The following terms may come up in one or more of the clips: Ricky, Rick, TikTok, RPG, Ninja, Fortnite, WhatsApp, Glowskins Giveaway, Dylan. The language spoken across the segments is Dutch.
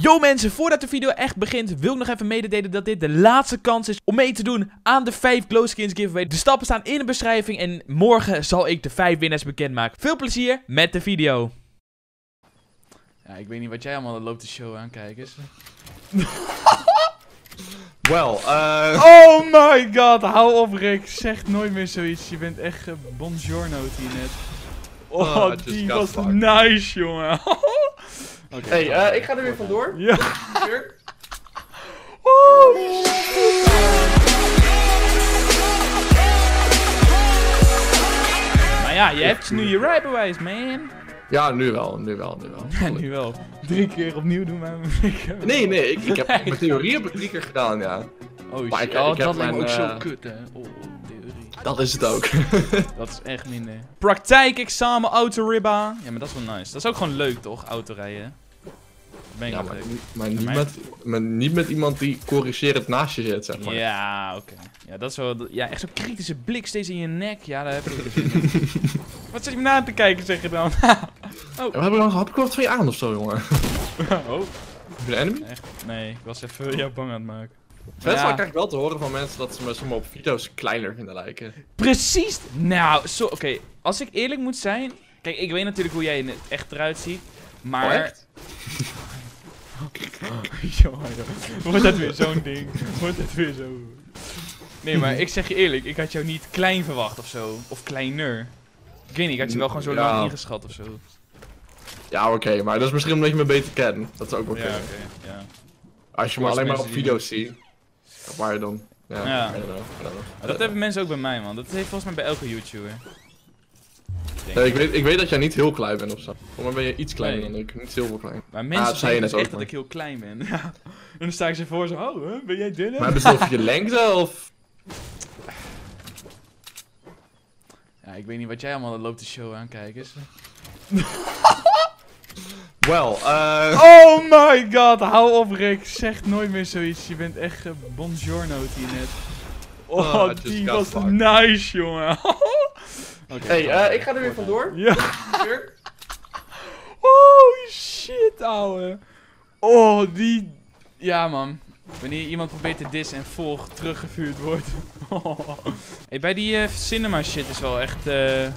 Yo mensen, voordat de video echt begint wil ik nog even mededelen dat dit de laatste kans is om mee te doen aan de 5 Glowskins Giveaway. De stappen staan in de beschrijving en morgen zal ik de 5 winnaars bekendmaken. Veel plezier met de video. Ja, ik weet niet wat jij allemaal loopt de show aan, kijk eens. Oh my god, hou op Rick, zeg nooit meer zoiets. Je bent echt bonjourno hier net. Oh, die was fucked. Nice jongen. Okay, hey, ik ga er weer vandoor. Ja. Oh, maar ja, je hebt nu je rijbewijs, man. Ja, nu wel. Ja, nu wel. 3 keer opnieuw doen, maar... Nee, ik heb mijn theorie heb ik 3 keer gedaan, ja. Oh, maar ik dat lijkt me ook zo kut, hè. Oh. Dat is het ook. Dat is echt minder. Praktijkexamen autoribba. Ja, maar dat is wel nice. Dat is ook gewoon leuk, toch? Autorijden. Ben ik ja, maar niet met iemand die corrigerend naast je zit, zeg maar. Ja, oké. Okay. Ja, dat is wel... Ja, echt zo'n kritische blik steeds in je nek. Ja, daar heb ik er zin in. Wat zit je me na te kijken, zeg je dan? Oh. Ja, heb ik wel 2 aan of zo, jongen? Oh. De enemy? Echt? Nee, ik was even jou bang aan het maken. Meestal krijg ik wel te horen van mensen dat ze me soms op video's kleiner vinden lijken. Precies! Nou, zo, oké. Als ik eerlijk moet zijn... Kijk, ik weet natuurlijk hoe jij in het echt eruit ziet, maar... Oh, echt? Wordt dat weer zo'n ding? Wordt dat weer zo... Nee, maar ik zeg je eerlijk, ik had jou niet klein verwacht ofzo. Of kleiner. Ik weet niet, ik had je wel gewoon zo lang ingeschat ofzo. Ja, oké, maar dat is misschien omdat je me beter kent. Dat zou ook wel kunnen. Ja, oké. Als je me alleen maar op video's ziet. Waar dan? Ja. Dat hebben mensen ook bij mij, man. Dat heeft volgens mij bij elke YouTuber. Nee, ik weet dat jij niet heel klein bent ofzo. Volgens mij ben je iets kleiner dan ik. Niet heel veel klein. Maar mensen zeggen dus echt dat ik heel klein ben. En dan sta ik ze voor zo. Oh, ben jij Dylan? Maar bestof je lengte of? Ja, ik weet niet wat jij allemaal loopt de show aan, kijk eens. Oh my god, hou op Rick, zeg nooit meer zoiets, je bent echt bonjourno hier net. Oh, die was nice jongen. Okay, hey, ik ga er weer vandoor. Ja. Oh shit ouwe. Oh die... Ja man, wanneer iemand probeert te dissen en volgt teruggevuurd wordt. Hey, bij die cinema shit is wel echt... Daar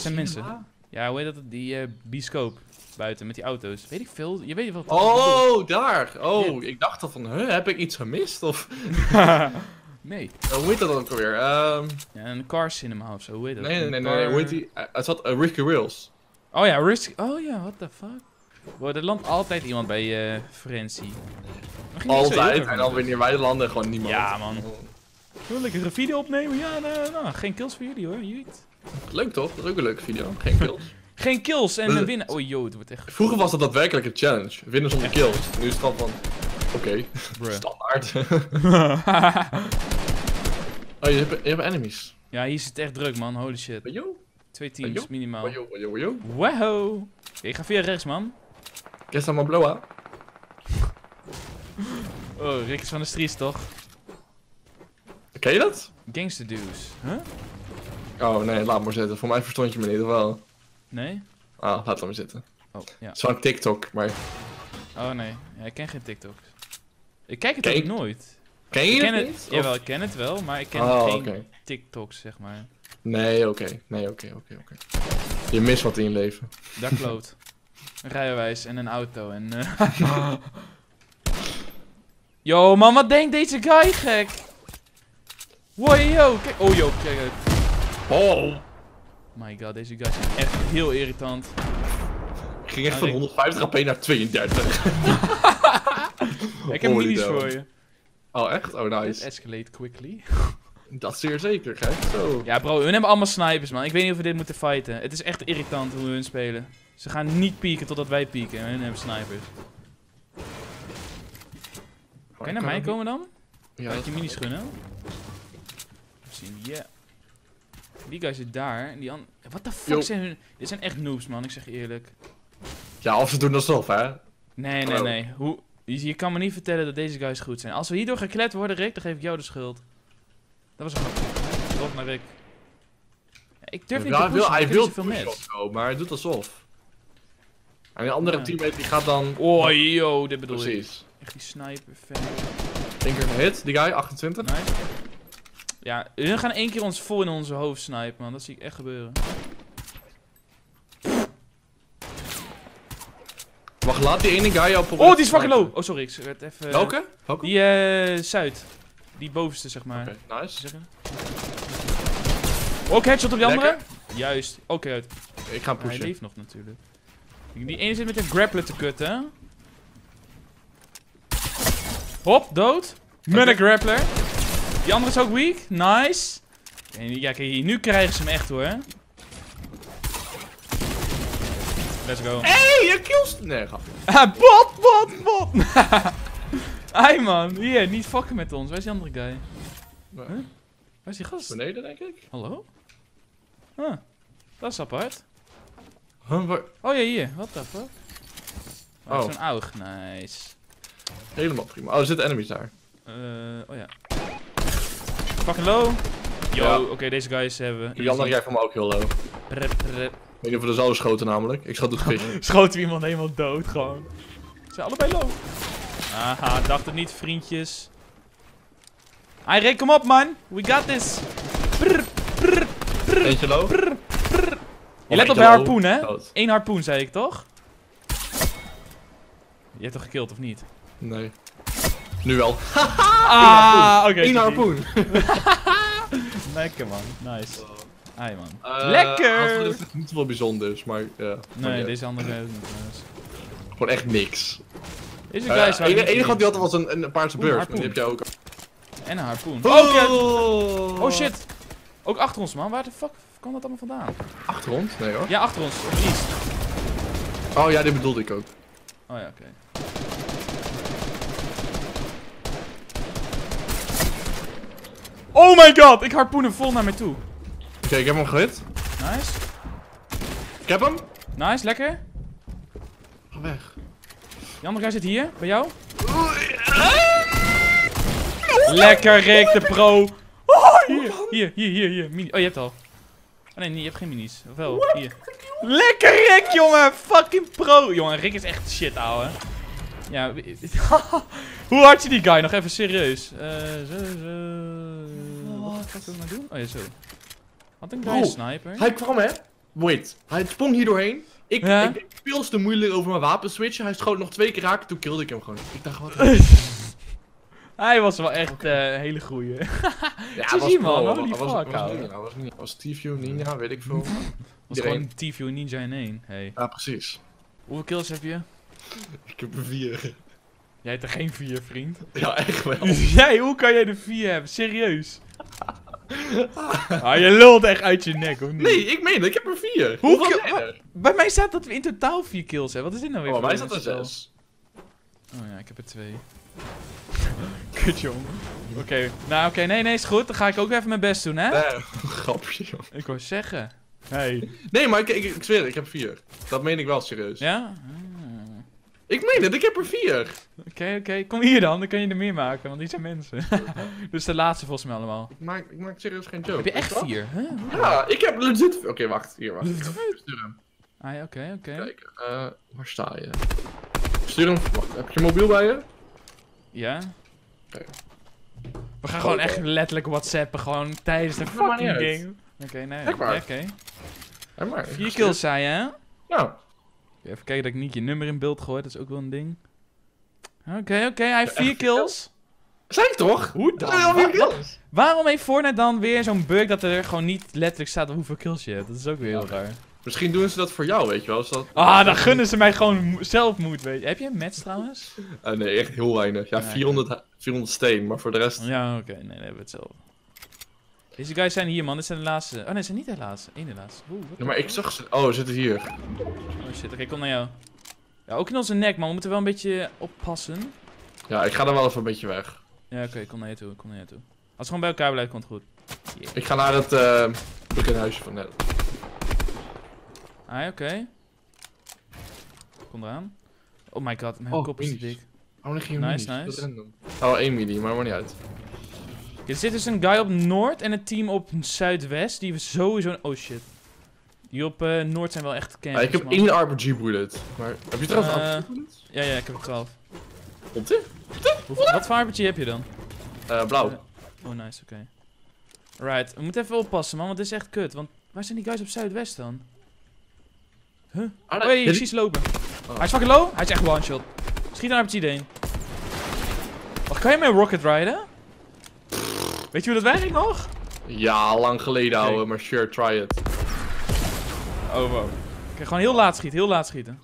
zijn mensen. Ja, hoe heet dat? Die bioscoop. Buiten, met die auto's. Weet ik veel, je weet wel... Oh, daar! Oh, ik dacht al van, heb ik iets gemist? Of... Nee. Hoe heet dat dan ook alweer? Ja, een car cinema ofzo, hoe heet dat? Nee, hoe heet die? Het zat Ricky Rails. Oh ja, Ricky... Oh ja, what the fuck? Wow, er landt altijd iemand bij Frenzy. Altijd, en dan wanneer wij landen gewoon niemand. Ja, man. Wil ik een video opnemen? Ja, nou, geen kills voor jullie hoor, jeet. Leuk toch? Dat is ook een leuke video. Geen kills. Geen kills en dus winnen. Oh joh, het wordt echt... Vroeger was dat daadwerkelijk een challenge. Winnen zonder kills. Nu is het dan van... Oké. Standaard. Oh, je hebt enemies. Ja, hier is het echt druk man. Holy shit. Wajo? 2 teams wajo? Minimaal. Wajo. Wow. Ik ga via rechts man. Guess I'm a blow-a. Oh, Rick is van de streets toch? Ken je dat? Gangster dudes. Huh? Oh nee, laat maar zitten. Voor mij verstond je me in ieder geval. Nee? Ah, laat maar zitten. Oh, ja. Zo'n TikTok, maar... Oh nee, ja, ik ken geen TikToks. Ik kijk het ook nooit. Ken je het niet? Jawel, ik ken het wel, maar ik ken geen TikToks, zeg maar. Nee, oké. Je mist wat in je leven. Daar klopt. Een rijbewijs en een auto en... Yo man, wat denkt deze guy gek? Wojo, kijk... Oh yo, kijk uit. Oh my god, deze guys zijn echt heel irritant. Ik ging echt van 150 HP naar 32. Ik heb minis voor je. Oh echt? Oh nice. Dit escalate quickly. Dat zeer zeker, kijk. Zo. Ja bro, hun hebben allemaal snipers man. Ik weet niet of we dit moeten fighten. Het is echt irritant hoe hun spelen. Ze gaan niet pieken totdat wij pieken en hun hebben snipers. Kan je naar mij komen dan? Ja, kan ik je minis gunnen? Ja. Die guy zit daar en die andere... What the fuck zijn hun... Dit zijn echt noobs, man. Ik zeg je eerlijk. Ja, of ze doen dat zelf, hè? Nee. Hoe... Je kan me niet vertellen dat deze guys goed zijn. Als we hierdoor geklet worden, Rick, dan geef ik jou de schuld. Dat was een grap. Rot naar Rick. Ja, ik durf niet te pushen, hij wil veel meer. Maar hij doet alsof. En die andere teammate die gaat dan... Oh, yo, dit bedoel ik. Precies. Echt die sniper fan. Eén keer een hit, die guy, 28. Nice. Ja, hun gaan één keer ons vol in onze hoofd snipen, man. Dat zie ik echt gebeuren. Wacht, laat die ene guy jou proberen. Oh, die is fucking low! Oh, sorry, ik werd even... Welke? Welke? Die Zuid. Die bovenste, zeg maar. Oké, nice. Ook headshot op die andere? Juist. Oké, uit. Ik ga hem pushen. Hij leeft nog, natuurlijk. Die ene zit met een grappler te kutten. Hop, dood. Met een grappler. Die andere is ook weak. Nice. En, ja, kijk, nu krijgen ze hem echt, hoor. Let's go. Hey, je kills. Nee, grap. Ah, bot. Ai, man. Hier, niet fucken met ons. Waar is die andere guy? Huh? Waar is die gast? Beneden, denk ik. Hallo? Huh. Dat is apart. Huh, waar... Oh, ja, hier. Wat the fuck? Oh. Zo'n aug. Nice. Helemaal prima. Oh, er zitten enemies daar. Oh ja. Fucking low. Yo, ja. Oké, deze guys hebben... Die andere guy van me ook heel low. Prep. Ik heb er zo schoten namelijk. Ik schat het vis. Schoten we iemand helemaal dood gewoon. Ze zijn allebei low. Aha, dacht het niet, vriendjes. Hij rek hem op, man. We got this. Eentje low. Je let op bij harpoen, hè? Dood. 1 harpoen, zei ik toch? Je hebt toch gekillt, of niet? Nee. Nu wel. Ah, oké. 1 harpoen. Lekker, man. Nice. Ai, man. Lekker! Het is niet wel bijzonders, maar ja. Nee, deze andere is niet. Gewoon echt niks. Deze guys waren. Het enige wat die had was een paarse beurs, maar die heb jij ook. En een harpoen. Oh shit! Ook achter ons, man. Waar de fuck kwam dat allemaal vandaan? Achter ons? Nee hoor. Ja, achter ons. Op east. Oh ja, dit bedoelde ik ook. Oh ja, oké. Oh my god! Ik harpoen hem vol naar mij toe. Oké, ik heb hem gehit. Nice. Ik heb hem. Nice, lekker. Ga weg. Die andere guy zit hier, bij jou. Lekker, Rick, de pro. Hier. Mini. Oh, je hebt al. Oh, nee, je hebt geen minis. Of wel? Hier. Lekker, Rick, jongen. Fucking pro. Jongen, Rick is echt shit, ouwe. Ja. Hoe hard je die guy? Nog even serieus. Wat ga ik nou doen? Oh ja, zo. Wat een guy sniper. Hij kwam, hè? Wait. Hij sprong hier doorheen. Ik deed veel te moeilijk over mijn wapen switchen. Hij schoot nog 2 keer raken, toen kilde ik hem gewoon. Ik dacht, wat? Hij was wel echt een hele goeie. Ja, hij was man. Holy fuck, ouwe. Hij was T-View Ninja, weet ik veel. Was gewoon T-View Ninja in 1. Hey. Ja, precies. Hoeveel kills heb je? Ik heb er 4. Jij hebt er geen 4, vriend. Ja, echt wel. Jij, hoe kan jij er 4 hebben? Serieus? Ah, je lult echt uit je nek, of niet? Nee, ik meen dat. Ik heb er 4. Hoeveel? Bij mij staat dat we in totaal 4 kills hebben. Wat is dit nou weer? Oh, bij mij staat er 6. Oh ja, ik heb er 2. Kut, jongen. Oké. Nou, oké. Nee, is goed. Dan ga ik ook even mijn best doen, hè? Nee, grapje, jongen. Ik wou zeggen. Hey. Nee, maar ik zweer, ik heb 4. Dat meen ik wel serieus. Ja? Ik meen het, ik heb er 4. Oké. Kom hier dan kan je er meer maken, want die zijn mensen. Dus de laatste volgens mij allemaal. Ik maak serieus geen joke. Heb je echt 4? Huh? Ja, ik heb legit... Oké, wacht. Hier, wacht. Stuur hem. Ah ja, oké. Kijk, waar sta je? Stuur hem. Wacht, heb je mobiel bij je? Ja. Oké. We gaan gewoon echt letterlijk whatsappen, gewoon tijdens de fucking game. Oké, nee. Kijk maar. Kijk maar. 4 kills zei je, hè? Ja. Even kijken dat ik niet je nummer in beeld gooi, dat is ook wel een ding. Oké, hij heeft 4 kills. Zijn het toch? Hoe dan? Waarom heeft Fortnite dan weer zo'n bug dat er gewoon niet letterlijk staat hoeveel kills je hebt? Dat is ook weer heel raar. Misschien doen ze dat voor jou, weet je wel. Dat... Ah, dan gunnen ze mij gewoon zelfmoed, weet je. Heb je een match trouwens? Nee, echt heel weinig. Ja, 400 steen, maar voor de rest... Ja, oké. Nee, hebben we het zelf. Deze guys zijn hier, man. Dit zijn de laatste. Oh, nee, ze zijn niet de laatste. Eén de laatste. Ja, maar ik zag ze... Oh, ze zitten hier. Oh shit, oké, kom naar jou. Ja, ook in onze nek, man. We moeten wel een beetje oppassen. Ja, ik ga er wel even een beetje weg. Ja, oké, kom naar je toe, Als we gewoon bij elkaar blijven, komt het goed. Yeah. Ik ga naar het huisje van net. Ah, oké. Kom eraan. Oh my god, mijn kop is te dik. Oh, dan ging je nice. Oh, 1 mini, maar maakt niet uit. Er zit dus een guy op Noord en een team op Zuidwest, die we sowieso... Oh shit. Die op Noord zijn wel echt campers. Ik heb man. 1 RPG bullet. Maar heb je trouwens RPG bullets? Ja, ja, ik heb er 12. Komt ie? Wat voor RPG heb je dan? Blauw. Oh, nice, oké. Okay. Right, we moeten even oppassen, man, want dit is echt kut. Want waar zijn die guys op Zuidwest dan? Huh? Oh, nee, ik zie ze lopen. Oh. Hij is fucking low, hij is echt one-shot. Schiet een RPG heen. Wacht, kan je mee rocket riden? Weet je hoe dat werkt nog? Ja, lang geleden ouwe, okay. Maar sure, try it. Oh wow. Oké, gewoon heel laat schieten, heel laat schieten.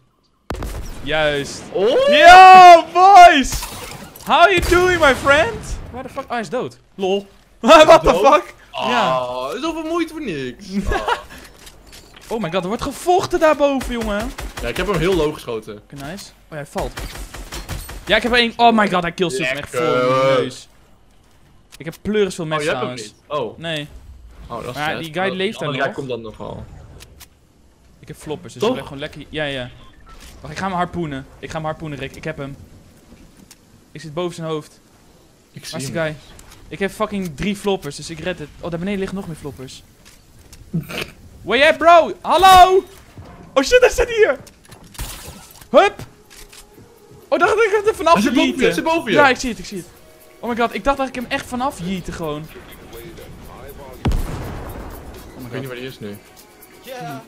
Juist. Oh! Yo, boys! How you doing, my friend? Waar de fuck? Oh, hij is dood. Lol. What the fuck? Oh, ja. Zoveel moeite voor niks. Oh. Oh my god, er wordt gevochten daarboven, jongen. Ja, ik heb hem heel low geschoten. Okay, nice. Oh, hij valt. Ja, ik heb er één. Oh my god, hij killshoot hem echt vol in de neus. Ik heb pleuris veel mensen trouwens. Oh. Nee. Oh, dat is maar die guy leeft daar nog. Ja, komt dan nogal. Ik heb floppers, dus ik ben gewoon lekker... Ja, ja. Wacht, ik ga hem harpoenen. Ik ga hem harpoenen, Rick. Ik heb hem. Ik zit boven zijn hoofd. Ik zie hem. Guy? Ik heb fucking 3 floppers, dus ik red het. Oh, daar beneden liggen nog meer floppers. Where you at, bro? Hallo! Oh shit, hij zit hier! Hup! Oh, dacht ik heb hem vanaf jeeten. Hij zit boven je. Ja, ik zie het, ik zie het. Oh my god, ik dacht dat ik hem echt vanaf jeeten gewoon. Oh, ik weet niet waar hij is nu. Ja.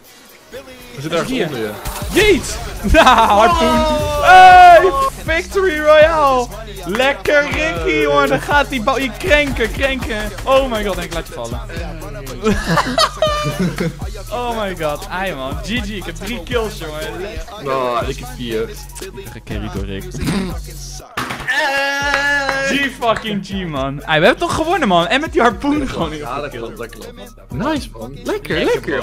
We zitten ergens onder je. Jeet! Nou, harpoen! Hey! Victory Royale! Lekker Ricky, hoor! Dan gaat die bal... Je krenken! Oh my god, ik laat je vallen. Oh my god, ai man. GG, ik heb 3 kills, jongen. Nou, ik heb 4. Ik ga carry door Rick. G fucking G, man. Ai, we hebben toch gewonnen, man. En met die harpoen gewoon. Ja, dat klopt, dat klopt. Nice, man. Lekker, lekker.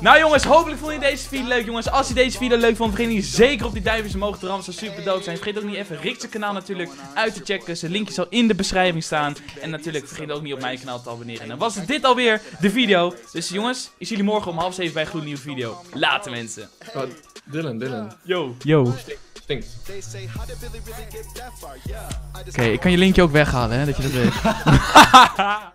Nou jongens, hopelijk vond je deze video leuk jongens. Als je deze video leuk vond, vergeet niet zeker op die duimpjes omhoog te rammen. Dat zou super dope zijn. Vergeet ook niet even Rick zijn kanaal natuurlijk uit te checken. Zijn linkje zal in de beschrijving staan. En natuurlijk vergeet ook niet op mijn kanaal te abonneren. En dan was het dit alweer de video. Dus jongens, ik zie jullie morgen om 6:30 bij een gloednieuwe video. Later mensen. Dylan. Yo. Yo. Oké, ik kan je linkje ook weghalen, hè, dat je dat weet.